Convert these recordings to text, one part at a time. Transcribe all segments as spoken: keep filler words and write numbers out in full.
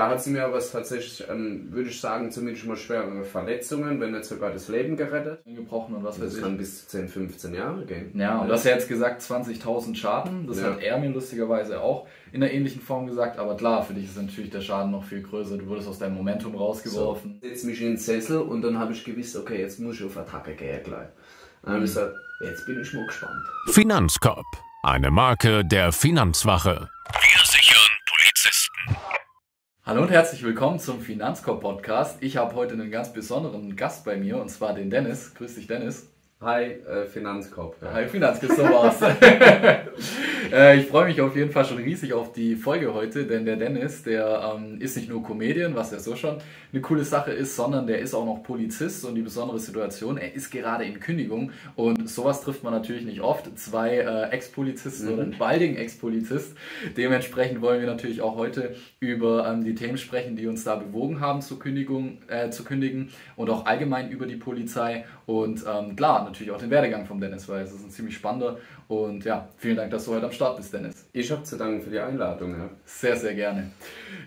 Da hat sie mir aber tatsächlich, ähm, würde ich sagen, zumindest mal schwere Verletzungen, wenn nicht sogar das Leben gerettet. Gebrochen und was weiß ich. Das kann bis zu zehn, fünfzehn Jahre gehen. Ja, und ja. Du hast ja jetzt gesagt zwanzigtausend Schaden. Das ja. hat er mir lustigerweise auch in einer ähnlichen Form gesagt. Aber klar, für dich ist natürlich der Schaden noch viel größer. Du wurdest aus deinem Momentum rausgeworfen. So, setz mich in den Sessel und dann habe ich gewusst, okay, jetzt muss ich auf Attacke gehen gleich. Dann habe ich gesagt, jetzt bin ich mal gespannt. Finanzcorp, eine Marke der Finanzwache. Wir sichern Polizisten. Hallo und herzlich willkommen zum Finanzcop-Podcast. Ich habe heute einen ganz besonderen Gast bei mir, und zwar den Dennis. Grüß dich, Dennis. Hi, äh, Finanzcop. Ja. Hi, Finanzcop, so war's. äh, ich freue mich auf jeden Fall schon riesig auf die Folge heute, denn der Dennis, der ähm, ist nicht nur Comedian, was ja so schon eine coole Sache ist, sondern der ist auch noch Polizist, und die besondere Situation, er ist gerade in Kündigung, und sowas trifft man natürlich nicht oft. Zwei äh, Ex-Polizisten mhm. oder einen baldigen Ex-Polizist. Dementsprechend wollen wir natürlich auch heute über ähm, die Themen sprechen, die uns da bewogen haben, zu, Kündigung, äh, zu kündigen, und auch allgemein über die Polizei und ähm, klar, natürlich auch den Werdegang vom Dennis, weil es ist ein ziemlich spannender, und ja, vielen Dank, dass du heute am Start bist, Dennis. Ich habe zu danken für die Einladung. Ja. Sehr, sehr gerne.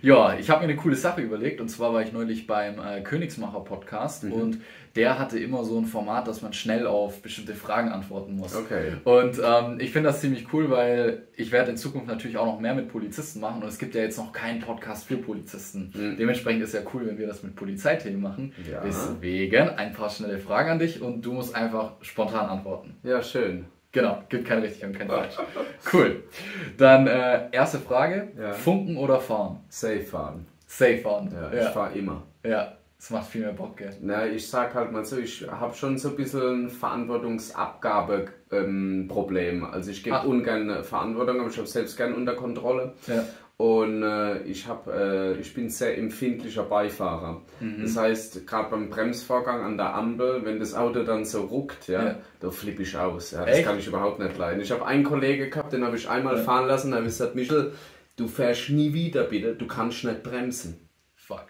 Ja, ich habe mir eine coole Sache überlegt, und zwar war ich neulich beim äh, Königsmacher-Podcast mhm. und der hatte immer so ein Format, dass man schnell auf bestimmte Fragen antworten muss. Okay. Und ähm, ich finde das ziemlich cool, weil ich werde in Zukunft natürlich auch noch mehr mit Polizisten machen, und es gibt ja jetzt noch keinen Podcast für Polizisten. Mhm. Dementsprechend ist ja cool, wenn wir das mit Polizeithemen machen. Ja. Deswegen ein paar schnelle Fragen an dich, und du musst einfach spontan antworten. Ja, schön. Genau, gibt kein richtig und kein falsch. Cool. Dann äh, erste Frage, ja. Funken oder fahren? Safe fahren. Safe fahren. Ja, ja. Ich fahre immer. Ja, das macht viel mehr Bock, gell? Na, ich sag halt mal so, ich habe schon so ein bisschen ein Verantwortungsabgabe-Problem. Ähm, also ich gebe ungern Verantwortung, aber ich habe selbst gern unter Kontrolle. Ja. Und äh, ich, hab, äh, ich bin sehr empfindlicher Beifahrer. Mhm. Das heißt, gerade beim Bremsvorgang an der Ampel, wenn das Auto dann so ruckt, ja, ja. da flippe ich aus. Ja. Das Echt? Kann ich überhaupt nicht leiden. Ich habe einen Kollegen gehabt, den habe ich einmal ja. fahren lassen, da habe ich gesagt, Michel, du fährst nie wieder, bitte, du kannst nicht bremsen. Fuck.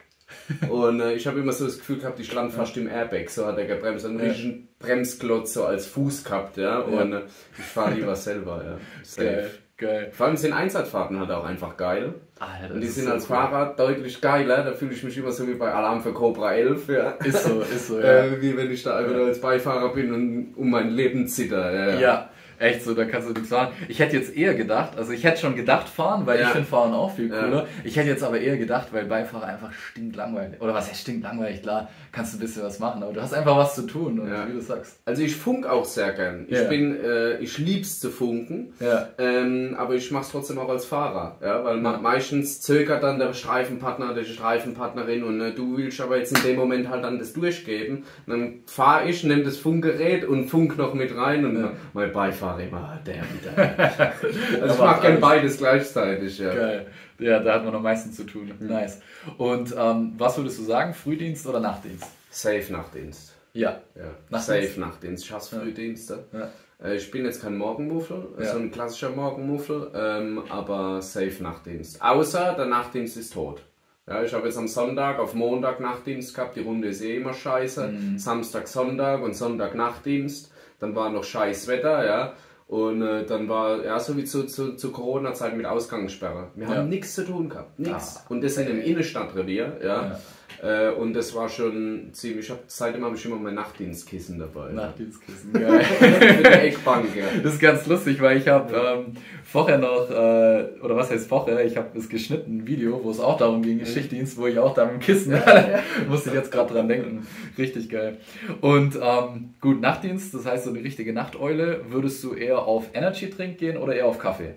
Und äh, ich habe immer so das Gefühl gehabt, ich lande fast im Airbag, so hat er gebremst. Einen ja. richtigen Bremsklotz so als Fuß gehabt. Ja. Und ja. Äh, ich fahre lieber selber. Ja. Safe. Geil. Geil. Vor allem sind Einsatzfahrten halt auch einfach geil. Alter, und die sind so als cool. Fahrer deutlich geiler, da fühle ich mich immer so wie bei Alarm für Cobra elf. Ja. Ist so, ist so, ja. äh, wie wenn ich da einfach nur als Beifahrer bin und um mein Leben zitter. Ja, ja. Echt so, da kannst du nichts sagen. Ich hätte jetzt eher gedacht, also ich hätte schon gedacht fahren, weil ja. ich finde fahren auch viel cooler. Ja. Ich hätte jetzt aber eher gedacht, weil Beifahrer einfach stinklangweilig. Oder was heißt stinklangweilig? Klar, kannst du ein bisschen was machen, aber du hast einfach was zu tun, und ja. wie du sagst. Also ich funk auch sehr gern. Ich ja. bin, äh, ich lieb's zu funken, ja. ähm, aber ich mach's trotzdem auch als Fahrer, ja, weil ja. meistens zögert dann der Streifenpartner, die Streifenpartnerin, und äh, du willst aber jetzt in dem Moment halt dann das durchgeben. Und dann fahre ich, nehme das Funkgerät und funk noch mit rein, und ja. mein Beifahrer immer der wieder. Also ich mag gern beides gleichzeitig. Ja. Geil. Ja, da hat man am meisten zu tun. Mhm. Nice. Und ähm, was würdest du sagen? Frühdienst oder Nachtdienst? Safe Nachtdienst. Ja. ja. Nachtdienst. Safe Nachtdienst. Ich hasse ja. Frühdienste. Ja. Ich bin jetzt kein Morgenmuffel, ja. so ein klassischer Morgenmuffel, ähm, aber safe Nachtdienst. Außer der Nachtdienst ist tot. Ja, ich habe jetzt am Sonntag auf Montag Nachtdienst gehabt. Die Runde ist eh immer scheiße. Mhm. Samstag, Sonntag und Sonntag Nachtdienst. Dann war noch scheiß Wetter, ja, und äh, dann war, ja, so wie zu, zu, zu Corona-Zeit mit Ausgangssperre. Wir ja. haben nichts zu tun gehabt, nichts. Ah. Und das in dem Innenstadtrevier, ja, ja. Äh, und das war schon ziemlich, ich hab, seitdem habe ich immer mein Nachtdienstkissen dabei. Nachtdienstkissen, ja. Geil. Mit der Eckbank, ja. Das ist ganz lustig, weil ich habe ähm, vorher noch, äh, oder was heißt vorher, ich habe das geschnitten Video, wo es auch darum ging, mhm. Schichtdienst, wo ich auch da mit dem Kissen, musste ich jetzt gerade dran denken. Richtig geil. Und ähm, gut, Nachtdienst, das heißt so eine richtige Nachteule, würdest du eher auf Energy-Trink gehen oder eher auf Kaffee?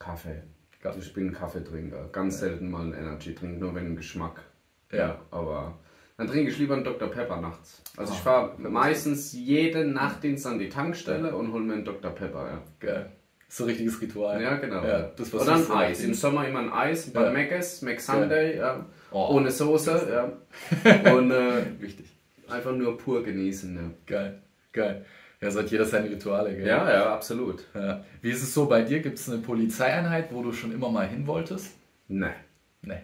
Kaffee. Kaffee. Ich bin ein Kaffeetrinker. Ganz ja. selten mal einen Energy-Trink, nur wenn Geschmack. Ja. ja. Aber dann trinke ich lieber einen Doktor Pepper nachts. Also oh, ich fahre meistens jeden Nachtdienst an die Tankstelle ja. und hole mir einen Doktor Pepper. Ja. Geil. So ein richtiges Ritual. Ja, genau. Ja, das war Oder ein Eis. Im Sommer immer ein Eis bei ja. Mc's, Mc's Sunday, ja. Ja. Oh. ohne Soße. Ja. Und äh, wichtig. Einfach nur pur genießen. Ja. Geil, geil. Ja, so hat jeder seine Rituale, gell? Ja, ja, absolut. Ja. Wie ist es so bei dir? Gibt es eine Polizeieinheit, wo du schon immer mal hin wolltest? Nee. Nee.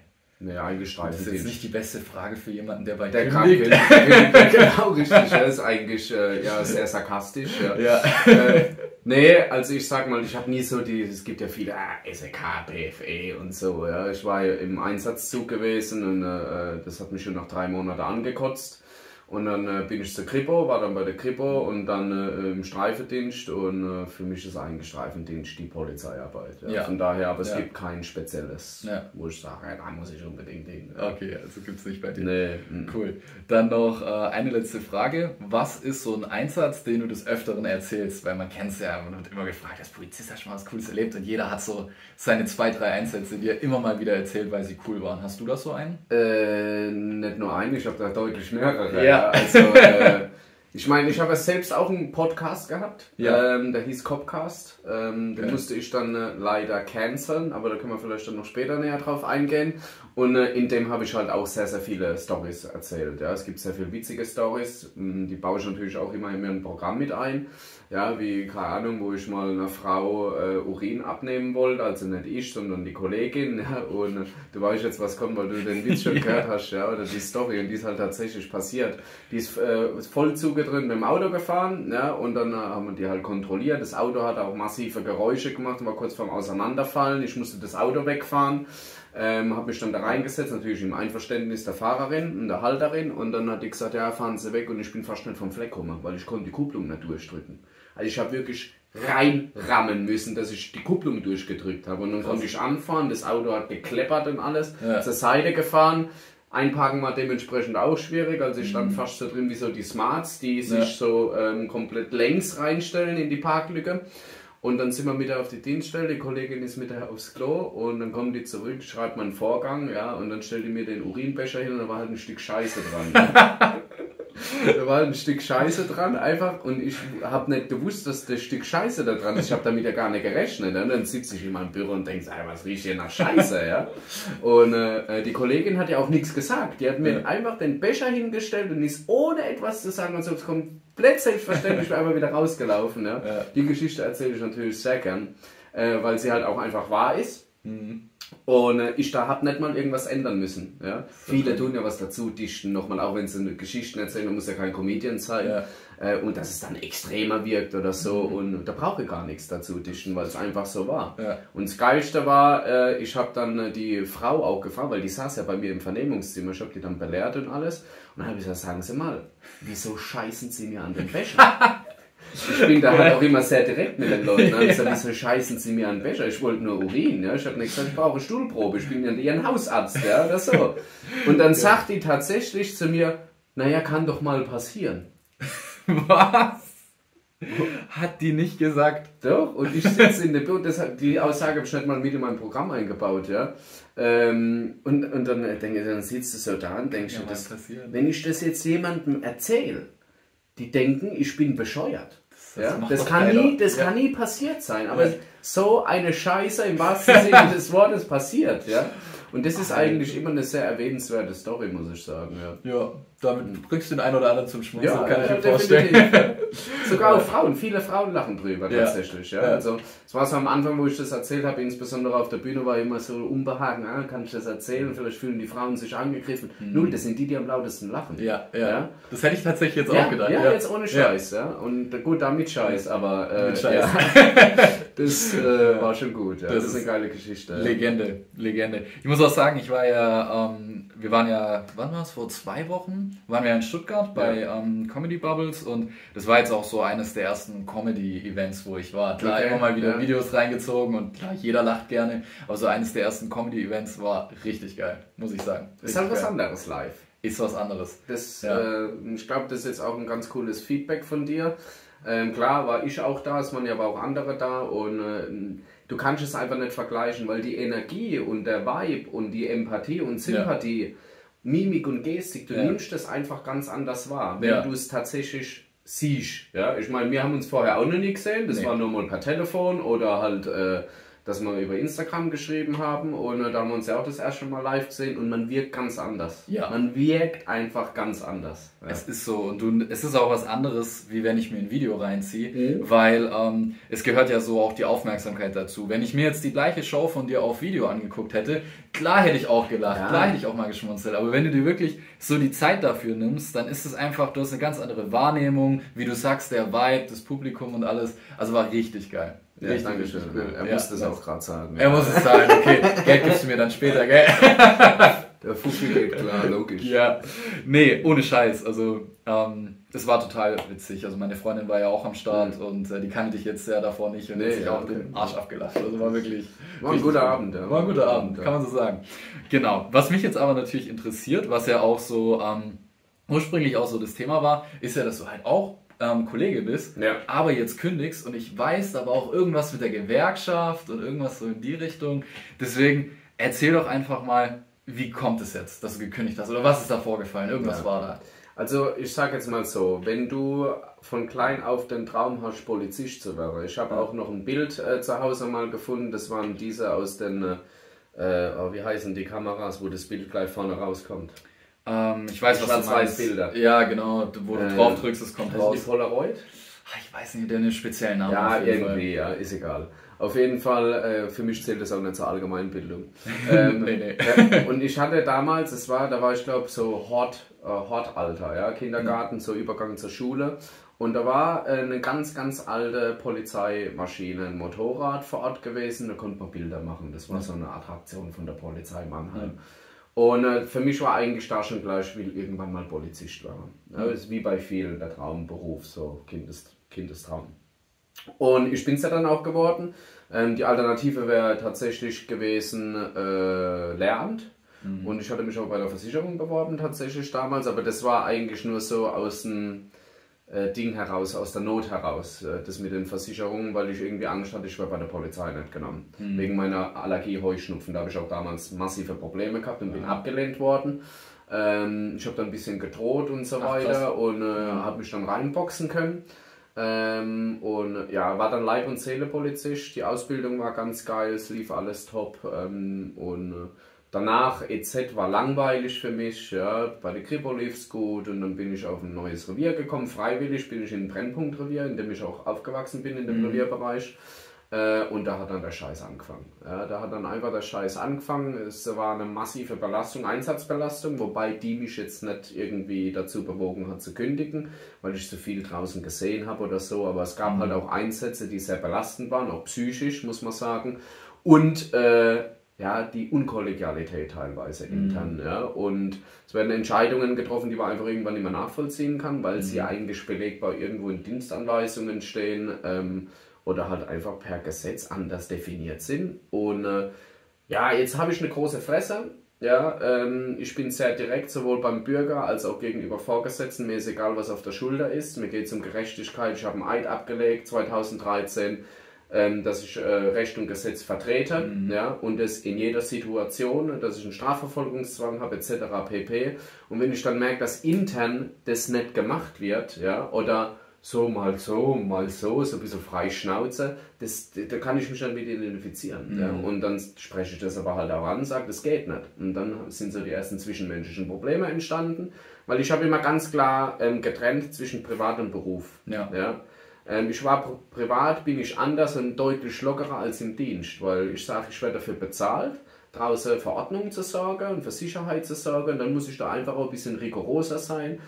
Nee, eingestreift. Das ist jetzt nicht die beste Frage für jemanden, der bei dir liegt. Genau, richtig. Das ist eigentlich äh, ja, sehr sarkastisch. Ja. Ja. Äh, Nee, also ich sag mal, ich habe nie so die, es gibt ja viele, ah, S E K, B F E und so, ja. Ich war im Einsatzzug gewesen und äh, das hat mich schon nach drei Monaten angekotzt. Und dann äh, bin ich zur Kripo, war dann bei der Kripo und dann äh, im Streifendienst und äh, für mich ist eigentlich Streifendienst die Polizeiarbeit. Ja. Ja. Von daher, aber es ja. gibt kein spezielles, ja. wo ich sage, ja, da muss ich unbedingt hin. Ja. Okay, also gibt es nicht bei dir. Nee. Cool. Dann noch äh, eine letzte Frage. Was ist so ein Einsatz, den du des Öfteren erzählst? Weil man kennt es ja, man wird immer gefragt, als Polizist hat schon mal was Cooles erlebt und jeder hat so seine zwei, drei Einsätze, die er immer mal wieder erzählt, weil sie cool waren. Hast du das so einen? Äh, nicht nur einen, ich habe da deutlich mehrere. Ja. Also, äh, ich meine, ich habe selbst auch einen Podcast gehabt, ja. ähm, der hieß Copcast. Ähm, den okay. musste ich dann äh, leider canceln, aber da können wir vielleicht dann noch später näher drauf eingehen. Und äh, in dem habe ich halt auch sehr, sehr viele Storys erzählt. Ja. Es gibt sehr viele witzige Storys, die baue ich natürlich auch immer in mein Programm mit ein. Ja, wie, keine Ahnung, wo ich mal einer Frau äh, Urin abnehmen wollte, also nicht ich, sondern die Kollegin, ja, und du weißt jetzt, was kommt, weil du den Witz schon gehört hast, ja, oder die Story, und die ist halt tatsächlich passiert. Die ist äh, voll zugedröhnt mit dem Auto gefahren, ja, und dann äh, haben wir die halt kontrolliert, das Auto hat auch massive Geräusche gemacht, war kurz vorm Auseinanderfallen, ich musste das Auto wegfahren. Ähm, habe mich dann da reingesetzt, natürlich im Einverständnis der Fahrerin und der Halterin, und dann hat die gesagt, ja, fahren Sie weg, und ich bin fast nicht vom Fleck gekommen, weil ich konnte die Kupplung nicht durchdrücken. Also ich habe wirklich reinrammen müssen, dass ich die Kupplung durchgedrückt habe, und dann konnte ich anfahren, das Auto hat gekleppert und alles, ja. zur Seite gefahren. Einparken war dementsprechend auch schwierig, also ich stand mhm. fast so drin wie so die Smarts, die sich ja. so ähm, komplett längs reinstellen in die Parklücke. Und dann sind wir mit auf die Dienststelle, die Kollegin ist mit aufs Klo und dann kommen die zurück, schreibt man einen Vorgang, ja, und dann stellt die mir den Urinbecher hin und da war halt ein Stück Scheiße dran. Da war halt ein Stück Scheiße dran, einfach, und ich habe nicht gewusst, dass das Stück Scheiße da dran ist, ich habe damit ja gar nicht gerechnet. Und dann sitze ich in meinem Büro und denke, was riecht hier nach Scheiße, ja. Und äh, die Kollegin hat ja auch nichts gesagt, die hat mir ja. einfach den Becher hingestellt und ist ohne etwas zu sagen, und so, es kommt selbstverständlich einmal wieder rausgelaufen. Ne? Ja. Die Geschichte erzähle ich natürlich sehr gern, äh, weil sie halt auch einfach wahr ist. Mhm. Und äh, ich da habe nicht mal irgendwas ändern müssen. Ja? Viele tun ja was dazu, dichten nochmal, auch wenn sie eine Geschichten erzählen, man muss ja kein Comedian sein. Ja. Äh, und dass es dann extremer wirkt oder so. Mhm. Und da brauche ich gar nichts dazu dichten, weil es einfach so war. Ja. Und das Geilste war, äh, ich habe dann äh, die Frau auch gefragt, weil die saß ja bei mir im Vernehmungszimmer, ich habe die dann belehrt und alles. Und dann habe ich gesagt, sagen Sie mal, wieso scheißen Sie mir an den Becher? Ich bin da halt auch immer sehr direkt mit den Leuten. Ich sage, wieso scheißen Sie mir an den Becher? Ich wollte nur Urin. Ja? Ich habe nicht gesagt, ich brauche eine Stuhlprobe. Ich bin ja Ihren Hausarzt, ja, oder so. Und dann sagt die tatsächlich zu mir, naja, kann doch mal passieren. Was? Hat die nicht gesagt? Doch, und ich sitze in der Büro, die Aussage habe ich nicht mal mit in mein Programm eingebaut, ja. Ähm, und, und dann, denke, dann sitzt du so da und denkst, ja, das, wenn ich das jetzt jemandem erzähle, die denken, ich bin bescheuert. Das, ja? das, kann, nie, das ja. kann nie passiert sein, aber ja. so eine Scheiße im wahrsten Sinne des Wortes passiert, ja. Und das ist eigentlich immer eine sehr erwähnenswerte Story, muss ich sagen. Ja, ja, damit bringst du den einen oder anderen zum Schmunzeln, ja, kann ich mir vorstellen. Sogar auch Frauen, viele Frauen lachen drüber, ja. tatsächlich. Ja. Ja. Also, es war so am Anfang, wo ich das erzählt habe, insbesondere auf der Bühne, war immer so Unbehagen, ah, kann ich das erzählen, vielleicht fühlen die Frauen sich angegriffen. Mhm. Null, das sind die, die am lautesten lachen. Ja, ja. ja? Das hätte ich tatsächlich jetzt ja, auch gedacht. Ja, ja, jetzt ohne Scheiß. Ja. Ja. Und gut, damit Scheiß, aber äh, mit Scheiß. Ja. das äh, war schon gut. Ja. Das, das ist eine geile Geschichte. Legende, ja. Legende. Ich muss Ich muss auch sagen, ich war ja, ähm, wir waren ja, wann war es, vor zwei Wochen, waren wir in Stuttgart bei ja. ähm, Comedy Bubbles, und das war jetzt auch so eines der ersten Comedy-Events, wo ich war. Klar, okay. immer mal wieder ja. Videos reingezogen und klar, jeder lacht gerne, aber so eines der ersten Comedy-Events war richtig geil, muss ich sagen. Richtig ist halt was geil. anderes live. Ist was anderes. Das, ja. äh, ich glaube, das ist jetzt auch ein ganz cooles Feedback von dir. Ähm, klar war ich auch da, es waren ja aber auch andere da, und äh, du kannst es einfach nicht vergleichen, weil die Energie und der Vibe und die Empathie und Sympathie, ja. Mimik und Gestik, du ja. nimmst das einfach ganz anders wahr, wenn ja. du es tatsächlich siehst. Ja? Ich meine, wir haben uns vorher auch noch nie gesehen, das nee. war nur mal per Telefon oder halt äh, dass wir über Instagram geschrieben haben und da haben wir uns ja auch das erste Mal live gesehen und man wirkt ganz anders. Ja. Man wirkt einfach ganz anders. Ja. Es ist so, du, es ist auch was anderes, wie wenn ich mir ein Video reinziehe, mhm. weil ähm, es gehört ja so auch die Aufmerksamkeit dazu. Wenn ich mir jetzt die gleiche Show von dir auf Video angeguckt hätte, klar hätte ich auch gelacht, ja. klar hätte ich auch mal geschmunzelt, aber wenn du dir wirklich so die Zeit dafür nimmst, dann ist es einfach, du hast eine ganz andere Wahrnehmung, wie du sagst, der Vibe, das Publikum und alles, also war richtig geil. Ja, danke schön. Er ja, musste es auch gerade sagen. Er ja. muss es sagen, okay. Geld gibst du mir dann später, gell? Der Fufi geht, klar, logisch. Ja. Nee, ohne Scheiß. Also, ähm, das war total witzig. Also, meine Freundin war ja auch am Start mhm. und äh, die kannte dich jetzt ja davor nicht und nee, hat sich ja, auch okay. den Arsch abgelacht. Also, war wirklich. War ein guter Abend, ja. War ein guter Abend, ja. kann man so sagen. Genau. Was mich jetzt aber natürlich interessiert, was ja auch so ähm, ursprünglich auch so das Thema war, ist ja, dass du halt auch Kollege bist, ja. aber jetzt kündigst und ich weiß aber auch irgendwas mit der Gewerkschaft und irgendwas so in die Richtung. Deswegen erzähl doch einfach mal, wie kommt es jetzt, dass du gekündigt hast oder was ist da vorgefallen? Irgendwas ja. war da. Also ich sag jetzt mal so, wenn du von klein auf den Traum hast, Polizist zu werden. Ich habe ja. auch noch ein Bild äh, zu Hause mal gefunden, das waren diese aus den, äh, oh, wie heißen die Kameras, wo das Bild gleich vorne rauskommt. Ähm, ich weiß, ich was du meinst. Bilder. Ja, genau, wo du äh, drauf drückst, es kommt raus. Ist die Polaroid? Ach, ich weiß nicht, der hat einen speziellen Namen. Ja, irgendwie, Fall. ja, ist egal. Auf jeden Fall, äh, für mich zählt das auch nicht zur Allgemeinbildung. ähm, nee, nee. Äh, und ich hatte damals, das war, da war ich glaube so Hort, äh, Hortalter, ja, Kindergarten, mhm. so Übergang zur Schule. Und da war äh, eine ganz, ganz alte Polizeimaschine, ein Motorrad vor Ort gewesen, da konnte man Bilder machen. Das war mhm. so eine Attraktion von der Polizei Mannheim. Mhm. Und äh, für mich war eigentlich da schon gleich, ich will irgendwann mal Polizist werden. Ja, das ist wie bei vielen der Traumberuf, so Kindes, Kindestraum. Und ich bin es ja dann auch geworden. Ähm, die Alternative wäre tatsächlich gewesen äh, Lehramt. Mhm. Und ich hatte mich auch bei der Versicherung beworben tatsächlich damals. Aber das war eigentlich nur so aus dem äh, Ding heraus, aus der Not heraus. Äh, das mit den Versicherungen, weil ich irgendwie Angst hatte, ich wäre bei der Polizei nicht genommen. Mhm. Wegen meiner Allergie Heuschnupfen. Da habe ich auch damals massive Probleme gehabt und bin ja. abgelehnt worden. Ähm, ich habe dann ein bisschen gedroht und so Ach, weiter krass. und äh, mhm. habe mich dann reinboxen können. Ähm, und ja, war dann Leib- und Seele-Polizist. Die Ausbildung war ganz geil, es lief alles top. Ähm, und äh, danach, E Z war langweilig für mich. Ja, bei der Kripo lief es gut und dann bin ich auf ein neues Revier gekommen. Freiwillig bin ich in ein Brennpunktrevier, in dem ich auch aufgewachsen bin, in dem mhm. Revierbereich. Äh, und da hat dann der Scheiß angefangen. Ja, da hat dann einfach der Scheiß angefangen. Es war eine massive Belastung, Einsatzbelastung, wobei die mich jetzt nicht irgendwie dazu bewogen hat zu kündigen, weil ich so viel draußen gesehen habe oder so. Aber es gab mhm. halt auch Einsätze, die sehr belastend waren, auch psychisch, muss man sagen. Und äh, ja, die Unkollegialität teilweise mhm. intern. Ja. Und es werden Entscheidungen getroffen, die man einfach irgendwann nicht mehr nachvollziehen kann, weil mhm. sie eigentlich belegbar irgendwo in Dienstanweisungen stehen. Ähm, Oder halt einfach per Gesetz anders definiert sind. Und äh, ja, jetzt habe ich eine große Fresse. Ja, ähm, ich bin sehr direkt, sowohl beim Bürger als auch gegenüber Vorgesetzten. Mir ist egal, was auf der Schulter ist. Mir geht es um Gerechtigkeit. Ich habe einen Eid abgelegt zweitausenddreizehn, ähm, dass ich äh, Recht und Gesetz vertrete. Mhm. Ja, und das in jeder Situation, dass ich einen Strafverfolgungszwang habe et cetera pp. Und wenn ich dann merke, dass intern das nicht gemacht wird, ja, oder so, mal so, mal so, so ein bisschen Freischnauze, das, da kann ich mich dann mit identifizieren. Mhm. Ja. Und dann spreche ich das aber halt auch an und sage, das geht nicht. Und dann sind so die ersten zwischenmenschlichen Probleme entstanden, weil ich habe immer ganz klar ähm, getrennt zwischen Privat und Beruf. Ja. Ja. Ähm, ich war privat, bin ich anders und deutlich lockerer als im Dienst, weil ich sage, ich werde dafür bezahlt, draußen für Ordnung zu sorgen und für Sicherheit zu sorgen, und dann muss ich da einfach auch ein bisschen rigoroser sein.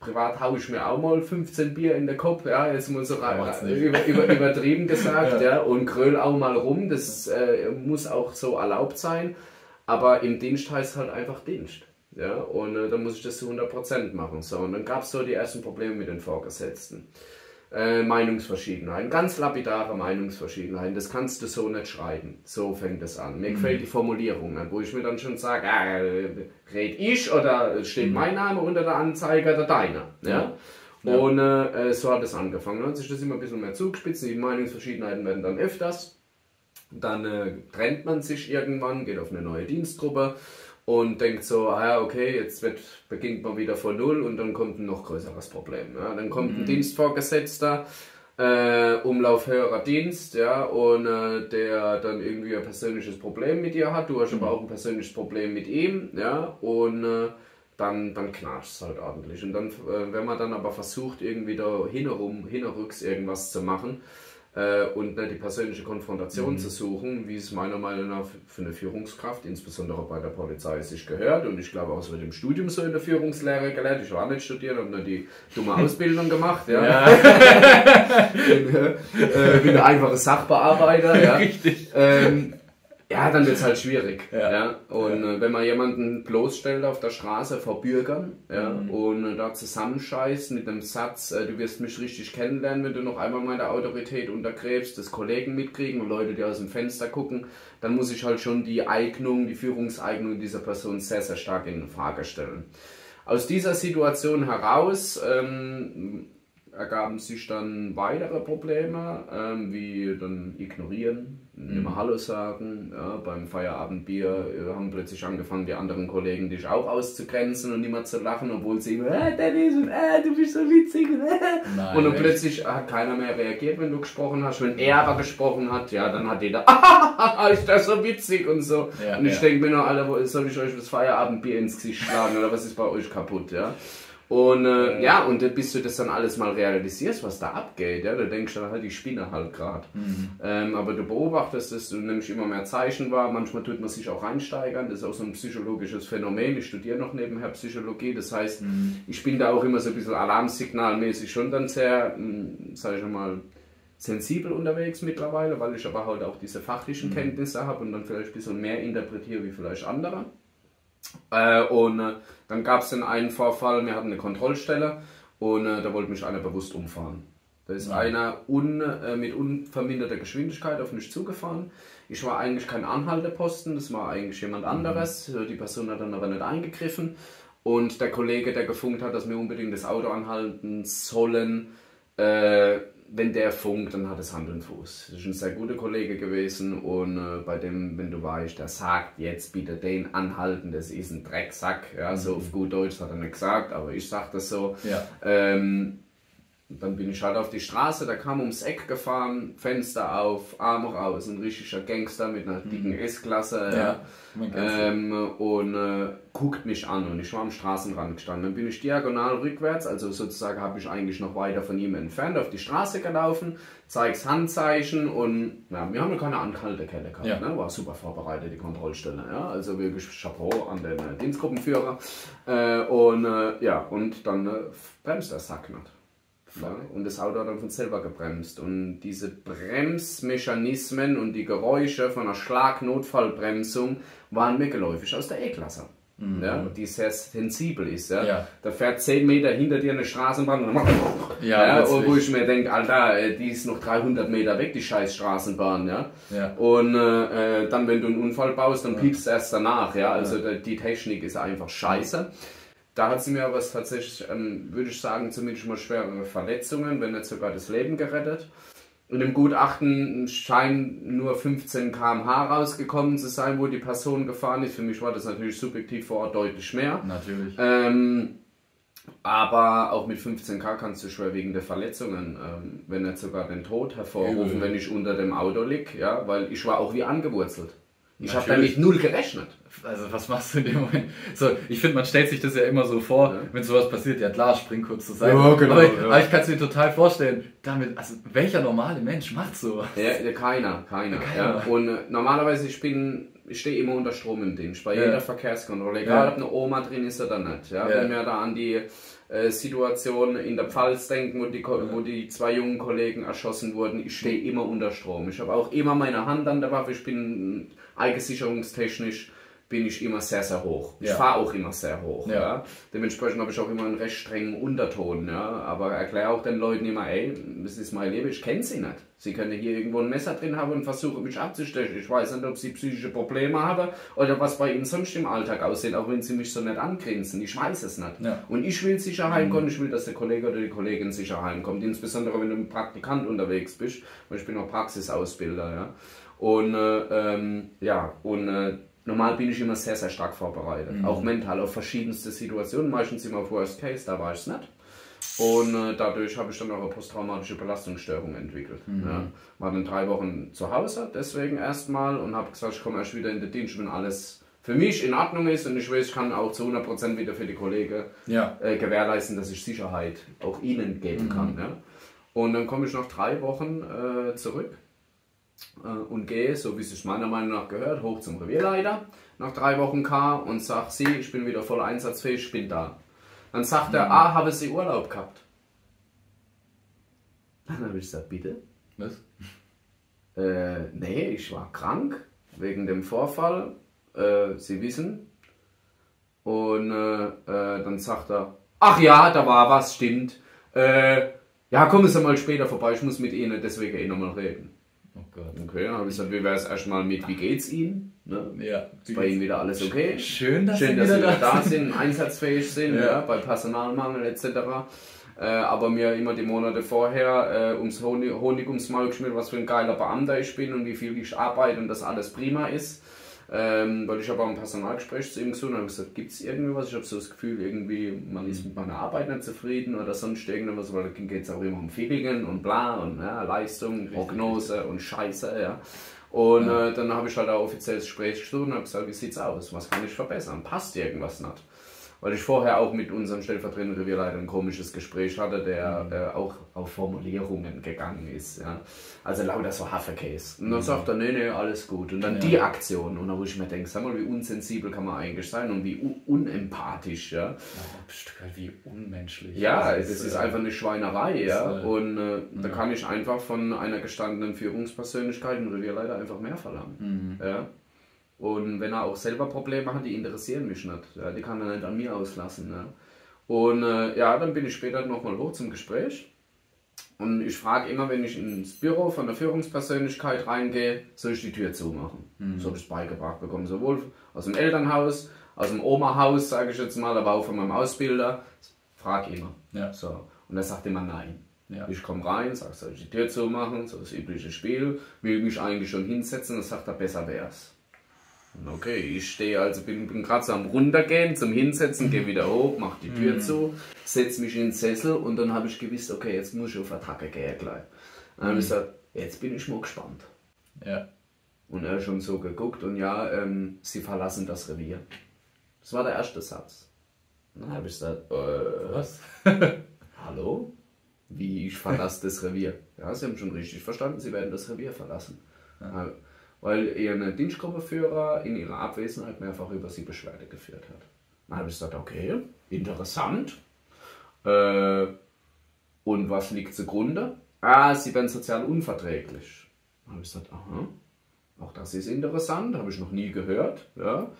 Privat haue ich mir auch mal fünfzehn Bier in den Kopf, ja, jetzt muss ich über, über, übertrieben gesagt, ja. ja, und gröl auch mal rum, das äh, muss auch so erlaubt sein, aber im Dienst heißt es halt einfach Dienst, ja, und äh, dann muss ich das zu hundert Prozent machen, so, und dann gab es so die ersten Probleme mit den Vorgesetzten. Äh, Meinungsverschiedenheiten, ganz lapidare Meinungsverschiedenheiten, das kannst du so nicht schreiben. So fängt es an. Mir mhm. gefällt die Formulierung, wo ich mir dann schon sage, äh, red ich oder steht mhm. mein Name unter der Anzeige oder deiner. Ja? Ja. Und äh, so hat es angefangen. Dann hat sich das immer ein bisschen mehr zugespitzt, die Meinungsverschiedenheiten werden dann öfters. Dann äh, trennt man sich irgendwann, geht auf eine neue Dienstgruppe und denkt so, ah ja, okay, jetzt wird, beginnt man wieder von Null und dann kommt ein noch größeres Problem. Ja. Dann kommt ein mhm. Dienstvorgesetzter, äh, Umlauf höherer Dienst, ja, und äh, der dann irgendwie ein persönliches Problem mit dir hat, du hast mhm. aber auch ein persönliches Problem mit ihm, ja, und äh, dann, dann knatscht es halt ordentlich. Und dann, äh, wenn man dann aber versucht, irgendwie da hinterrum, hinterrücks irgendwas zu machen, Äh, und ne, die persönliche Konfrontation mhm. zu suchen, wie es meiner Meinung nach für eine Führungskraft, insbesondere bei der Polizei, sich gehört. Und ich glaube, auch es wird im Studium so in der Führungslehre gelernt. Ich war nicht studiert, habe nur die dumme Ausbildung gemacht. Ja. Ja. bin, äh, bin ein einfacher Sachbearbeiter. Ja. Richtig. Ähm, ja, dann wird es halt schwierig. Ja. Ja. Und ja. Äh, wenn man jemanden bloßstellt auf der Straße vor Bürgern, ja, mhm. und äh, da zusammenscheißt mit einem Satz, äh, du wirst mich richtig kennenlernen, wenn du noch einmal meine Autorität untergräbst, das Kollegen mitkriegen und Leute, die aus dem Fenster gucken, dann muss ich halt schon die Eignung, die Führungseignung dieser Person sehr, sehr stark in Frage stellen. Aus dieser Situation heraus ähm, ergaben sich dann weitere Probleme, ähm, wie dann ignorieren, nicht mehr Hallo sagen, ja, beim Feierabendbier haben plötzlich angefangen, die anderen Kollegen dich auch auszugrenzen und nicht mehr zu lachen, obwohl sie immer, ah, Dennis, und, ah, du bist so witzig. Und, ah. Nein, und dann echt? Plötzlich hat keiner mehr reagiert, wenn du gesprochen hast. Wenn er aber gesprochen hat, ja, dann hat jeder, ah, ist das so witzig und so. Ja, und ich ja. denke mir nur, Alter, soll ich euch das Feierabendbier ins Gesicht schlagen oder was ist bei euch kaputt, ja? Und äh, ja, und bis du das dann alles mal realisierst, was da abgeht, ja, da denkst du halt, ich spinne halt gerade. Mhm. Ähm, aber du beobachtest es, du nimmst immer mehr Zeichen wahr, manchmal tut man sich auch reinsteigern, das ist auch so ein psychologisches Phänomen, ich studiere noch nebenher Psychologie, das heißt, mhm. ich bin da auch immer so ein bisschen alarmsignalmäßig schon dann sehr, mh, sag ich mal, sensibel unterwegs mittlerweile, weil ich aber halt auch diese fachlichen mhm. Kenntnisse habe und dann vielleicht ein bisschen mehr interpretiere wie vielleicht andere. Äh, und äh, dann gab es den einen Vorfall, wir hatten eine Kontrollstelle und äh, da wollte mich einer bewusst umfahren. Da ist mhm. einer un, äh, mit unverminderter Geschwindigkeit auf mich zugefahren. Ich war eigentlich kein Anhalteposten, das war eigentlich jemand anderes. Mhm. Die Person hat dann aber nicht eingegriffen. Und der Kollege, der gefunkt hat, dass wir unbedingt das Auto anhalten sollen, äh, wenn der funkt, dann hat es Hand und Fuß. Das ist ein sehr guter Kollege gewesen und äh, bei dem, wenn du weißt, der sagt jetzt bitte den anhalten, das ist ein Drecksack. Ja, mhm. so auf gut Deutsch hat er nicht gesagt, aber ich sag das so. Ja. Ähm, dann bin ich halt auf die Straße, der kam ums Eck gefahren, Fenster auf, Arm raus, ein richtiger Gangster mit einer dicken mhm. S-Klasse. Ja, ähm, und äh, guckt mich an und ich war am Straßenrand gestanden. Dann bin ich diagonal rückwärts, also sozusagen habe ich eigentlich noch weiter von ihm entfernt, auf die Straße gelaufen, zeig's Handzeichen und ja, wir haben keine Anhaltekette gehabt, ja. ne? War super vorbereitet, die Kontrollstelle. Ja? Also wirklich Chapeau an den äh, Dienstgruppenführer äh, und äh, ja, und dann äh, bremst der Sack nicht. Ja, und das Auto hat dann von selber gebremst und diese Bremsmechanismen und die Geräusche von einer Schlag-Notfallbremsung waren mir geläufig aus der E-Klasse, mhm. ja, die sehr sensibel ist. Ja. Ja. Da fährt zehn Meter hinter dir eine Straßenbahn und dann ja, ja, wo ich mir denke, Alter, die ist noch dreihundert Meter weg, die scheiß Straßenbahn. Ja. Ja. Und äh, dann, wenn du einen Unfall baust, dann ja. piepst du erst danach. Ja. Also ja. die Technik ist einfach scheiße. Da hat sie mir aber tatsächlich, ähm, würde ich sagen, zumindest mal schwerere Verletzungen, wenn nicht sogar das Leben gerettet. Und im Gutachten scheinen nur fünfzehn Kilometer pro Stunde rausgekommen zu sein, wo die Person gefahren ist. Für mich war das natürlich subjektiv vor Ort deutlich mehr. Natürlich. Ähm, aber auch mit fünfzehn Kilometer pro Stunde kannst du schwerwiegende Verletzungen, ähm, wenn nicht sogar den Tod hervorrufen, Übel. Wenn ich unter dem Auto lieg, ja, weil ich war auch wie angewurzelt. Ich habe damit null gerechnet. Also was machst du in dem Moment? So, ich finde, man stellt sich das ja immer so vor, ja. wenn sowas passiert, ja klar, spring kurz zur Seite. Ja, genau, aber ich, ja. ich kann es mir total vorstellen, damit, also welcher normale Mensch macht sowas? Ja, keiner, keiner. keiner. Ja. Und äh, normalerweise, ich bin, ich stehe immer unter Strom im Dienst, bei ja. jeder Verkehrskontrolle, egal ja. ob eine Oma drin ist oder nicht. Ja? Ja. Wenn wir da an die äh, Situation in der Pfalz denken, wo die, ja. wo die zwei jungen Kollegen erschossen wurden, ich stehe immer unter Strom. Ich habe auch immer meine Hand an der Waffe, ich bin eigensicherungstechnisch bin ich immer sehr, sehr hoch. Ich ja. fahre auch immer sehr hoch. Ja. Ja. Dementsprechend habe ich auch immer einen recht strengen Unterton. Ja. Aber erkläre auch den Leuten immer, ey, das ist mein Leben, ich kenne sie nicht. Sie können hier irgendwo ein Messer drin haben und versuchen, mich abzustechen. Ich weiß nicht, ob sie psychische Probleme haben oder was bei ihnen sonst im Alltag aussieht, auch wenn sie mich so nicht angrinsen. Ich weiß es nicht. Ja. Und ich will sicher heimkommen, ich will, dass der Kollege oder die Kollegin sicher heimkommt. Insbesondere, wenn du mit Praktikant unterwegs bist, weil ich bin auch Praxisausbilder. Ja. Und äh, ähm, ja, und äh, normal bin ich immer sehr, sehr stark vorbereitet, mhm. auch mental auf verschiedenste Situationen, meistens immer auf Worst Case, da war ich es nicht. Und äh, dadurch habe ich dann auch eine posttraumatische Belastungsstörung entwickelt. Mhm. Ja. War dann drei Wochen zu Hause, deswegen erstmal, und habe gesagt, ich komme erst wieder in den Dienst, wenn alles für mich in Ordnung ist und ich weiß, ich kann auch zu hundert Prozent wieder für die Kollegen ja. äh, gewährleisten, dass ich Sicherheit auch ihnen geben mhm. kann. Ja. Und dann komme ich nach drei Wochen äh, zurück äh, und gehe, so wie es sich meiner Meinung nach gehört, hoch zum Revierleiter, nach drei Wochen K und sage, sie, ich bin wieder voll einsatzfähig, ich bin da. Dann sagt er, mhm. ah, habe sie Urlaub gehabt. Dann habe ich gesagt, bitte? Was? Äh, nee, ich war krank wegen dem Vorfall, äh, Sie wissen. Und äh, äh, dann sagt er, ach ja, da war was, stimmt. Äh, ja, kommen Sie mal später vorbei, ich muss mit Ihnen deswegen eh nochmal reden. Oh Gott. Okay, dann habe ich gesagt, wie wäre es erstmal mit, wie geht's Ihnen? Ne? Ja, ist bei Ihnen wieder alles okay? Schön, dass, Schön, dass Sie wieder da sind, einsatzfähig sind, ja. Ja, bei Personalmangel et cetera. Äh, aber mir immer die Monate vorher äh, ums Honig, Honig ums Maul geschmiert, was für ein geiler Beamter ich bin und wie viel ich arbeite und dass alles prima ist. Ähm, weil ich habe auch ein Personalgespräch zu ihm gesucht und habe gesagt, gibt es irgendwas? Ich habe so das Gefühl, irgendwie man ist mit meiner Arbeit nicht zufrieden oder sonst irgendwas, weil da geht es auch immer um Fehlungen und bla und ja, Leistung, richtig, Prognose richtig. Und Scheiße. Ja. Und ja. Äh, dann habe ich halt auch offizielles Gespräch gesucht und habe gesagt, wie sieht's aus? Was kann ich verbessern? Passt irgendwas nicht? Weil ich vorher auch mit unserem stellvertretenden Revierleiter ein komisches Gespräch hatte, der mhm. äh, auch auf Formulierungen gegangen ist. Ja. Also lauter so Haffe-Case. Und dann mhm. sagt er, nee, nee, alles gut. Und dann ja. die Aktion. Und da wo ich mir denke, sag mal, wie unsensibel kann man eigentlich sein und wie un unempathisch. Ja. Ja, wie unmenschlich. Ja, das ist, ist äh, einfach eine Schweinerei. Ja. Ist, äh, und äh, ja. da kann ich einfach von einer gestandenen Führungspersönlichkeit, einem Revierleiter, einfach mehr verlangen. Mhm. Ja. Und wenn er auch selber Probleme hat, die interessieren mich nicht. Ja, die kann er nicht an mir auslassen. Ne? Und äh, ja, dann bin ich später nochmal hoch zum Gespräch. Und ich frage immer, wenn ich ins Büro von der Führungspersönlichkeit reingehe, soll ich die Tür zumachen? Mhm. So habe ich es beigebracht bekommen. Sowohl aus dem Elternhaus, aus dem Oma-Haus, sage ich jetzt mal, aber auch von meinem Ausbilder. Frag immer. Ja. So. Und er sagt immer nein. Ja. Ich komme rein, sage, soll ich die Tür zumachen? So das übliche Spiel. Will mich eigentlich schon hinsetzen, dann sagt er, besser wär's. Okay, ich stehe also, bin, bin gerade so am Runtergehen, zum Hinsetzen, gehe wieder hoch, mache die Tür mhm. zu, setze mich in den Sessel und dann habe ich gewusst, okay, jetzt muss ich auf Attacke gehen gleich. Dann habe ich gesagt, jetzt bin ich mal gespannt. Ja. Und er hat schon so geguckt und ja, ähm, sie verlassen das Revier. Das war der erste Satz. Dann habe ich gesagt, äh, was? Hallo? Wie, ich verlasse das Revier? Ja, Sie haben schon richtig verstanden, Sie werden das Revier verlassen. Ja. Weil ihr Dienstgruppenführer in ihrer Abwesenheit mehrfach über sie Beschwerde geführt hat. Dann habe ich gesagt, okay, interessant. Äh, und was liegt zugrunde? Ah, sie werden sozial unverträglich. Dann habe ich gesagt, aha, auch das ist interessant, habe ich noch nie gehört. Ja.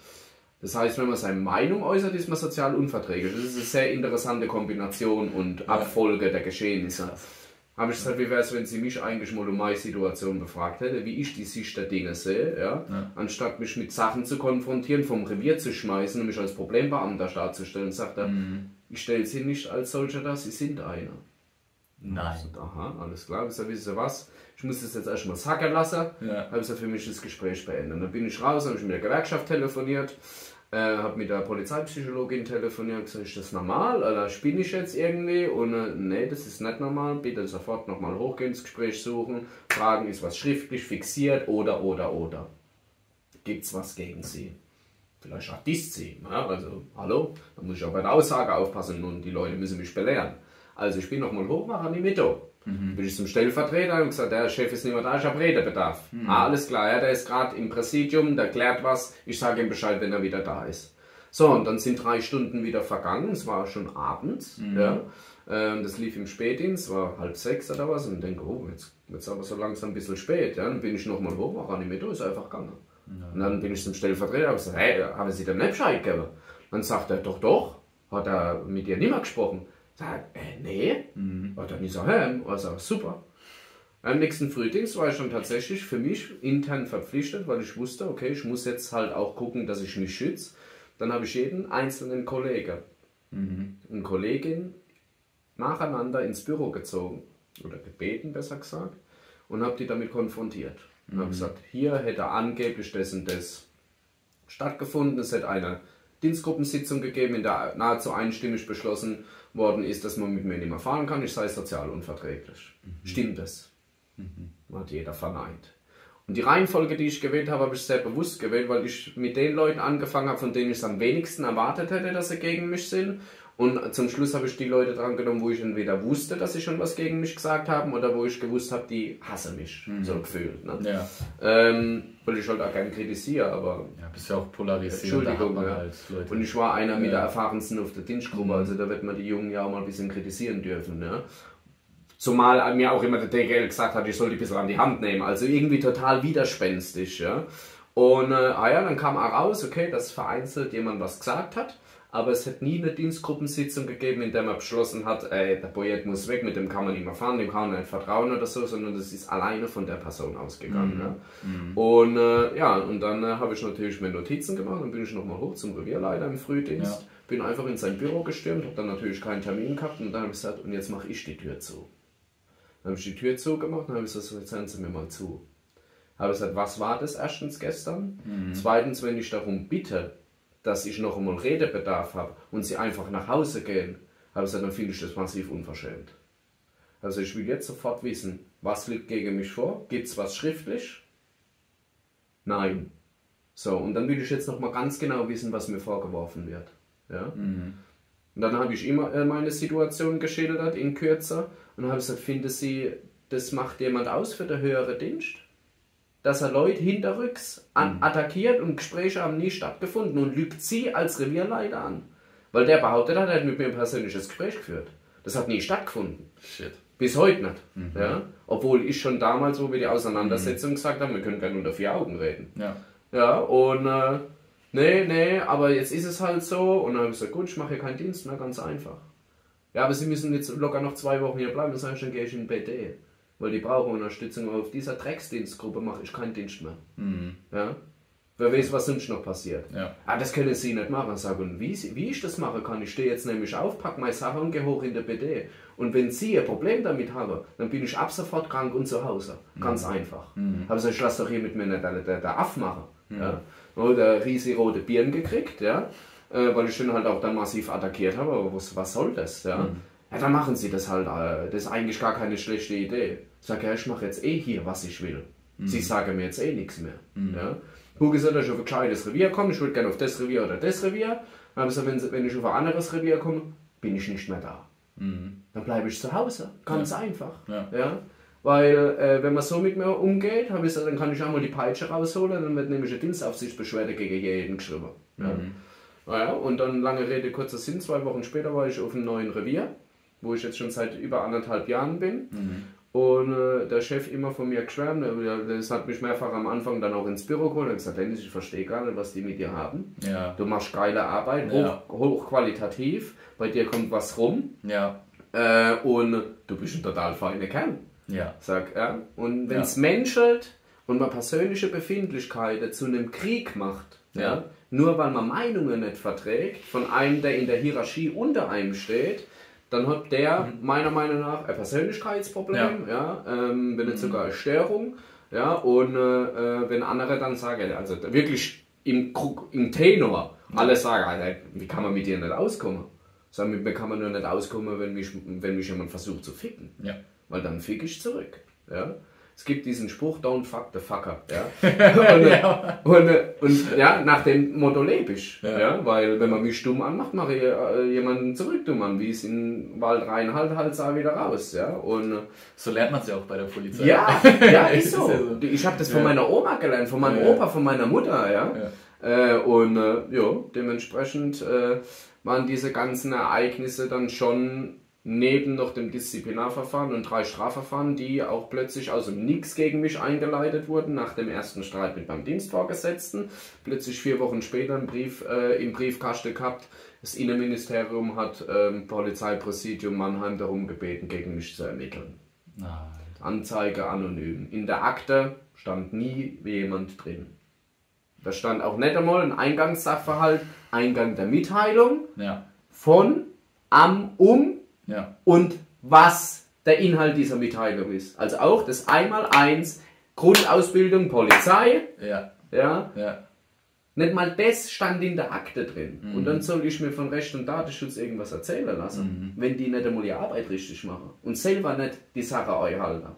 Das heißt, wenn man seine Meinung äußert, ist man sozial unverträglich. Das ist eine sehr interessante Kombination und Abfolge der Geschehnisse. Habe ich gesagt, wie wäre es, wenn sie mich eigentlich mal um meine Situation befragt hätte, wie ich die Sicht der Dinge sehe, ja? Ja. Anstatt mich mit Sachen zu konfrontieren, vom Revier zu schmeißen und mich als Problembeamter darzustellen, sagt er, mhm. ich stelle sie nicht als solcher dar, sie sind einer. Nein. Ich gesagt, aha, alles klar. Ich gesagt, wissen Sie was, ich muss das jetzt erstmal sacken lassen, ja. habe ich für mich das Gespräch beendet. Dann bin ich raus, habe ich mit der Gewerkschaft telefoniert, Äh, habe mit der Polizeipsychologin telefoniert und gesagt, ist das normal oder spinne ich jetzt irgendwie? Und äh, nee, das ist nicht normal, bitte sofort nochmal hochgehen, ins Gespräch suchen, fragen, ist was schriftlich fixiert oder, oder, oder. Gibt's was gegen Sie? Vielleicht auch Disziplin, ja? Also, hallo, da muss ich auch bei der Aussage aufpassen und die Leute müssen mich belehren. Also ich bin nochmal hoch, mache an die Mitte. Mhm. Bin ich zum Stellvertreter und gesagt, der Chef ist nicht mehr da, ich habe Redebedarf. Mhm. Ah, alles klar, ja, der ist gerade im Präsidium, der klärt was, ich sage ihm Bescheid, wenn er wieder da ist. So, und dann sind drei Stunden wieder vergangen, es war schon abends, mhm. ja. ähm, das lief im Spätdienst, war halb sechs oder was, und ich denke, oh, jetzt wird es aber so langsam ein bisschen spät, ja. Dann bin ich nochmal hoch, war nicht mehr da, ist einfach gegangen. Mhm. Und dann bin ich zum Stellvertreter und gesagt, hey, haben Sie dem nicht Bescheid gegeben? Dann sagt er, doch, doch, hat er mit dir nicht mehr gesprochen. Sag, äh, nee. Mhm. Und dann ist er heim. Also super. Am nächsten Frühdienst war ich dann tatsächlich für mich intern verpflichtet, weil ich wusste, okay, ich muss jetzt halt auch gucken, dass ich mich schütze. Dann habe ich jeden einzelnen Kollegen mhm. und Kollegin nacheinander ins Büro gezogen oder gebeten, besser gesagt, und habe die damit konfrontiert. Mhm. Und habe gesagt, hier hätte angeblich das und das stattgefunden, es hätte einer Dienstgruppensitzung gegeben, in der nahezu einstimmig beschlossen worden ist, dass man mit mir nicht mehr fahren kann, ich sei sozial unverträglich. Mhm. Stimmt das? Mhm. Hat jeder verneint. Und die Reihenfolge, die ich gewählt habe, habe ich sehr bewusst gewählt, weil ich mit den Leuten angefangen habe, von denen ich es am wenigsten erwartet hätte, dass sie gegen mich sind. Und zum Schluss habe ich die Leute dran genommen, wo ich entweder wusste, dass sie schon was gegen mich gesagt haben, oder wo ich gewusst habe, die hassen mich, mhm. so gefühlt. Ne? Ja. Ähm, weil ich halt auch gerne kritisiere, aber... Ja, bist ja auch polarisiert. Entschuldigung, ja. Halt Leute. Und ich war einer mit ja. der erfahrensten auf der Dienstgruppe, mhm. also da wird man die Jungen ja auch mal ein bisschen kritisieren dürfen. Ne? Zumal mir auch immer der D G L gesagt hat, ich soll die ein bisschen an die Hand nehmen. Also irgendwie total widerspenstig. Ja? Und äh, ah ja, dann kam auch raus, okay, dass vereinzelt jemand was gesagt hat, aber es hat nie eine Dienstgruppensitzung gegeben, in der man beschlossen hat, ey, der Projekt muss weg, mit dem kann man nicht mehr fahren, dem kann man nicht vertrauen oder so, sondern das ist alleine von der Person ausgegangen. Mhm. Ja? Mhm. Und äh, ja, und dann äh, habe ich natürlich meine Notizen gemacht, dann bin ich nochmal hoch zum Revierleiter im Frühdienst, ja. bin einfach in sein Büro gestürmt, habe dann natürlich keinen Termin gehabt und dann habe ich gesagt, und jetzt mache ich die Tür zu. Dann habe ich die Tür zugemacht und habe gesagt, so, jetzt hören Sie mir mal zu. Habe gesagt, was war das erstens gestern? Mhm. Zweitens, wenn ich darum bitte, dass ich noch einmal Redebedarf habe und Sie einfach nach Hause gehen, habe ich gesagt, dann finde ich das massiv unverschämt. Also ich will jetzt sofort wissen, was liegt gegen mich vor? Gibt es was schriftlich? Nein. So, und dann will ich jetzt nochmal ganz genau wissen, was mir vorgeworfen wird. Ja? Mhm. Und dann habe ich immer meine Situation geschildert in Kürze und habe gesagt, finde Sie, das macht jemand aus für den höheren Dienst? Dass er Leute hinterrücks an mhm. attackiert und Gespräche haben nie stattgefunden und lügt Sie als Revierleiter an. Weil der behauptet hat, er hat mit mir ein persönliches Gespräch geführt. Das hat nie stattgefunden. Shit. Bis heute nicht. Mhm. Ja? Obwohl ich schon damals, wo wir die Auseinandersetzung mhm. gesagt haben, wir können gerne unter vier Augen reden. Ja. Ja, und äh, nee, nee, aber jetzt ist es halt so. Und dann habe ich gesagt, gut, ich mache hier keinen Dienst mehr, ganz einfach. Ja, aber Sie müssen jetzt locker noch zwei Wochen hier bleiben, das heißt, dann gehe ich in B D. Weil die brauchen Unterstützung, aber auf dieser Drecksdienstgruppe mache ich keinen Dienst mehr. Mhm. Ja? Wer weiß, was sonst noch passiert. Ja. Ah, das können Sie nicht machen. Sag, und wie, wie ich das machen kann, ich stehe jetzt nämlich auf, packe meine Sache und gehe hoch in der B D. Und wenn Sie ein Problem damit haben, dann bin ich ab sofort krank und zu Hause. Ganz mhm. einfach. Mhm. Aber ich lasse doch hier mit mir nicht den Aff machen. Mhm. Ja? Oder riesige rote Birnen gekriegt, ja? Äh, weil ich den halt auch dann massiv attackiert habe. Aber was, was soll das? Ja? Mhm. Ja, dann machen Sie das halt. Äh, das ist eigentlich gar keine schlechte Idee. Ich sage, ja, ich mache jetzt eh hier, was ich will. Mhm. Sie sagen mir jetzt eh nichts mehr. Mhm. Ja? Hugo gesagt, dass ich auf ein gescheites Revier komme, ich würde gerne auf das Revier oder das Revier. Dann habe ich gesagt, wenn, wenn ich auf ein anderes Revier komme, bin ich nicht mehr da. Mhm. Dann bleibe ich zu Hause, ganz ja. einfach. Ja. Ja? Weil, äh, wenn man so mit mir umgeht, habe ich gesagt, dann kann ich auch mal die Peitsche rausholen, dann wird nämlich eine Dienstaufsichtsbeschwerde gegen jeden geschrieben. Mhm. Ja? Naja, und dann, lange Rede, kurzer Sinn, zwei Wochen später war ich auf einem neuen Revier, wo ich jetzt schon seit über anderthalb Jahren bin. Mhm. Und äh, der Chef immer von mir geschwärmt, das hat mich mehrfach am Anfang dann auch ins Büro geholt und gesagt, Dennis, ich verstehe gar nicht, was die mit dir haben. Ja. Du machst geile Arbeit, ja. hoch, hochqualitativ, bei dir kommt was rum ja. äh, und du bist ein total feiner Kerl. Ja. Sag, ja. Und wenn es ja. menschelt und man persönliche Befindlichkeiten zu einem Krieg macht, ja. Ja, nur weil man Meinungen nicht verträgt, von einem, der in der Hierarchie unter einem steht, dann hat der mhm. meiner Meinung nach ein Persönlichkeitsproblem, ja. Ja, ähm, wenn nicht mhm. sogar eine Störung. Ja, und äh, wenn andere dann sagen, also wirklich im, im Tenor, mhm. alle sagen, Alter, wie kann man mit dir nicht auskommen? So, mit mir kann man nur nicht auskommen, wenn mich, wenn mich jemand versucht zu ficken. Ja. Weil dann fick ich zurück. Ja. Es gibt diesen Spruch, don't fuck the fucker. Ja. Und, ja. Und, und, und ja, nach dem Motto lebe ich. Ja. Ja, weil wenn man mich dumm anmacht, mache ich äh, jemanden zurück dumm an. Wie es in den Wald rein halt, halt sah wieder raus. Ja. Und, so lernt man es ja auch bei der Polizei. Ja, ja ist so. Ist ja so. Ich habe das von ja. meiner Oma gelernt, von meinem ja. Opa, von meiner Mutter. Ja. Ja. Äh, und äh, ja, dementsprechend äh, waren diese ganzen Ereignisse dann schon... neben noch dem Disziplinarverfahren und drei Strafverfahren, die auch plötzlich aus dem Nix gegen mich eingeleitet wurden, nach dem ersten Streit mit meinem Dienstvorgesetzten, plötzlich vier Wochen später einen Brief, äh, im Briefkasten gehabt, das Innenministerium hat ähm, Polizeipräsidium Mannheim darum gebeten, gegen mich zu ermitteln. Ah, Anzeige anonym. In der Akte stand nie jemand drin. Da stand auch nicht einmal ein Eingangssachverhalt, Eingang der Mitteilung ja. von, am, um, ja. und was der Inhalt dieser Mitteilung ist. Also auch das Einmaleins, Grundausbildung, Polizei, ja. Ja, ja. Nicht mal das stand in der Akte drin. Mhm. Und dann soll ich mir von Recht und Datenschutz irgendwas erzählen lassen, mhm. wenn die nicht einmal die Arbeit richtig machen und selber nicht die Sache einhalten.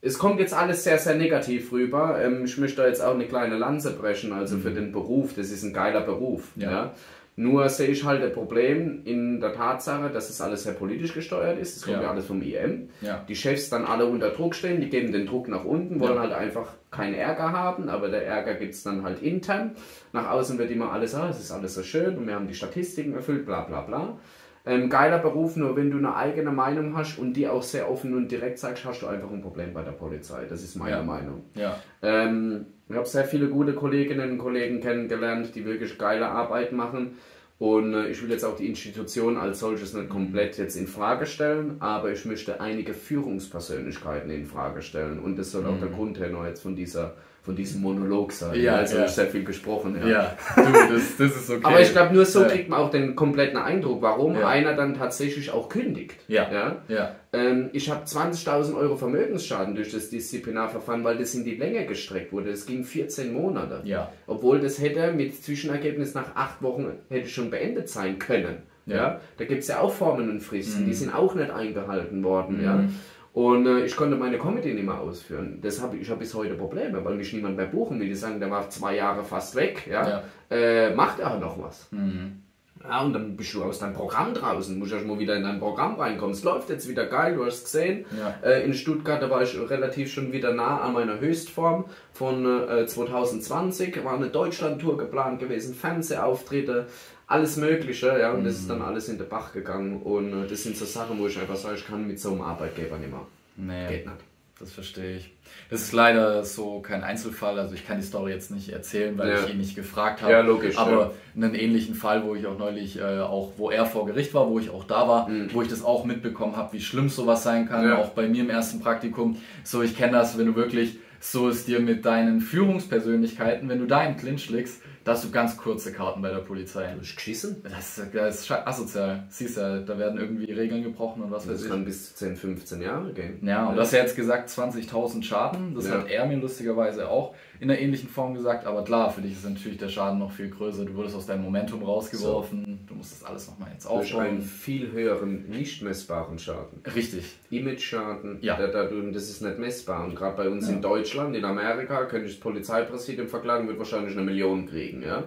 Es kommt jetzt alles sehr, sehr negativ rüber. Ich möchte da jetzt auch eine kleine Lanze brechen, also mhm. für den Beruf. Das ist ein geiler Beruf. Ja. Ja. Nur sehe ich halt ein Problem in der Tatsache, dass es alles sehr politisch gesteuert ist. Es kommt ja, ja alles vom I M. Ja. Die Chefs dann alle unter Druck stehen, die geben den Druck nach unten, wollen ja. halt einfach keinen Ärger haben, aber der Ärger gibt es dann halt intern. Nach außen wird immer alles, ah, es ist alles so schön und wir haben die Statistiken erfüllt, bla bla bla. Ähm, geiler Beruf, nur wenn du eine eigene Meinung hast und die auch sehr offen und direkt sagst, hast du einfach ein Problem bei der Polizei. Das ist meine ja. Meinung. Ja. Ähm, ich habe sehr viele gute Kolleginnen und Kollegen kennengelernt, die wirklich geile Arbeit machen. Und äh, ich will jetzt auch die Institution als solches nicht komplett jetzt in Frage stellen, aber ich möchte einige Führungspersönlichkeiten in Frage stellen. Und das soll mhm. auch der Grund her noch jetzt von dieser... von diesem Monolog sein. Ja, also ja. ich sehr viel gesprochen. Ja, ja. Du, das, das ist okay. Aber ich glaube, nur so kriegt man auch den kompletten Eindruck, warum ja. einer dann tatsächlich auch kündigt. Ja. Ja? Ja. Ähm, ich habe zwanzigtausend Euro Vermögensschaden durch das Disziplinarverfahren, weil das in die Länge gestreckt wurde. Das ging vierzehn Monate. Ja. Obwohl das hätte mit Zwischenergebnis nach acht Wochen hätte schon beendet sein können. Ja. Ja? Da gibt es ja auch Formen und Fristen, mhm. die sind auch nicht eingehalten worden. Mhm. Ja? Und äh, ich konnte meine Comedy nicht mehr ausführen. Das hab ich, ich habe bis heute Probleme, weil mich niemand mehr buchen will. Die sagen, der war zwei Jahre fast weg, ja? Ja. Äh, macht aber noch was. Mhm. Ja, und dann bist du aus deinem Programm draußen, musst ja schon mal wieder in dein Programm reinkommen. Es läuft jetzt wieder geil, du hast es gesehen. Ja. Äh, in Stuttgart, da war ich relativ schon wieder nah an meiner Höchstform von äh, zwanzig zwanzig. War eine Deutschland-Tour geplant gewesen, Fernsehauftritte. Alles Mögliche, ja, und das ist dann alles in den Bach gegangen und das sind so Sachen, wo ich einfach sage, ich kann mit so einem Arbeitgeber nicht mehr. Nee, geht nicht. Das verstehe ich. Das ist leider so kein Einzelfall, also ich kann die Story jetzt nicht erzählen, weil ja. ich ihn nicht gefragt habe. Ja, logisch. Aber ja. einen ähnlichen Fall, wo ich auch neulich, äh, auch, wo er vor Gericht war, wo ich auch da war, mhm. wo ich das auch mitbekommen habe, wie schlimm sowas sein kann, ja. auch bei mir im ersten Praktikum. So, ich kenne das, wenn du wirklich, so ist dir mit deinen Führungspersönlichkeiten, wenn du da im Clinch liegst, da hast du ganz kurze Karten bei der Polizei. Du bist geschissen? Das, das ist asozial. Siehst du, da werden irgendwie Regeln gebrochen und was weiß ich. Das kann bis zehn, fünfzehn Jahre gehen. Ja, und das hast ja jetzt gesagt zwanzigtausend Schaden. Das ja. hat er mir lustigerweise auch in einer ähnlichen Form gesagt. Aber klar, für dich ist natürlich der Schaden noch viel größer. Du wurdest aus deinem Momentum rausgeworfen. So. Du musst das alles nochmal jetzt aufbauen. Durch einen viel höheren, nicht messbaren Schaden. Richtig. Image-Schaden, ja. da, da, das ist nicht messbar. Und gerade bei uns ja. in Deutschland, in Amerika, könnte ich das Polizeipräsidium verklagen, wird wahrscheinlich eine Million kriegen. Ja?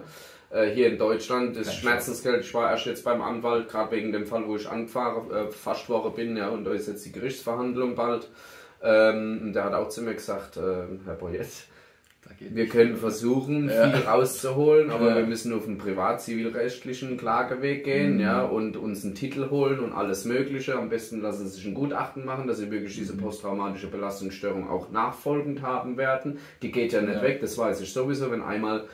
Äh, hier in Deutschland, das Schmerzensgeld, ich war erst jetzt beim Anwalt, gerade wegen dem Fall, wo ich angefahren, äh, fast worden bin, ja, und da ist jetzt die Gerichtsverhandlung bald. Ähm, der hat auch zu mir gesagt, äh, Herr Boyett, wir können versuchen, viel ja. rauszuholen, aber ja. wir müssen auf einen privat-zivilrechtlichen Klageweg gehen mhm. ja, und uns einen Titel holen und alles Mögliche. Am besten lassen Sie sich ein Gutachten machen, dass Sie wirklich diese posttraumatische Belastungsstörung auch nachfolgend haben werden. Die geht ja nicht ja. weg, das weiß ich sowieso. Wenn einmal,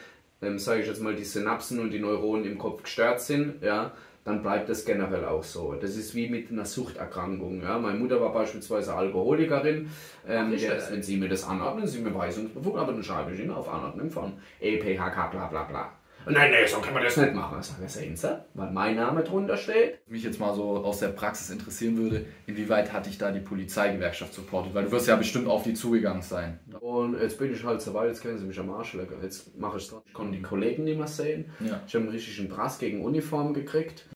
ähm, sage ich jetzt mal, die Synapsen und die Neuronen im Kopf gestört sind, ja, dann bleibt das generell auch so. Das ist wie mit einer Suchterkrankung. Ja? Meine Mutter war beispielsweise Alkoholikerin. Ähm, Ach, der, wenn sie mir das anordnen, sie mir weisungsbefugt, aber dann schreibe ich Ihnen auf Anordnung von E P H K, bla bla bla. Nein, nein, so kann man das nicht machen. Ich sage, sehen Sie, weil mein Name drunter steht. Mich jetzt mal so aus der Praxis interessieren würde, inwieweit hatte ich da die Polizeigewerkschaft supportet? Weil du wirst ja bestimmt auf die zugegangen sein. Und jetzt bin ich halt so weit, jetzt können Sie mich am Arsch lecken. Jetzt mache ich es. Ich konnte die Kollegen nicht mehr sehen. Ja. Ich habe einen richtigen Brass gegen Uniform gekriegt.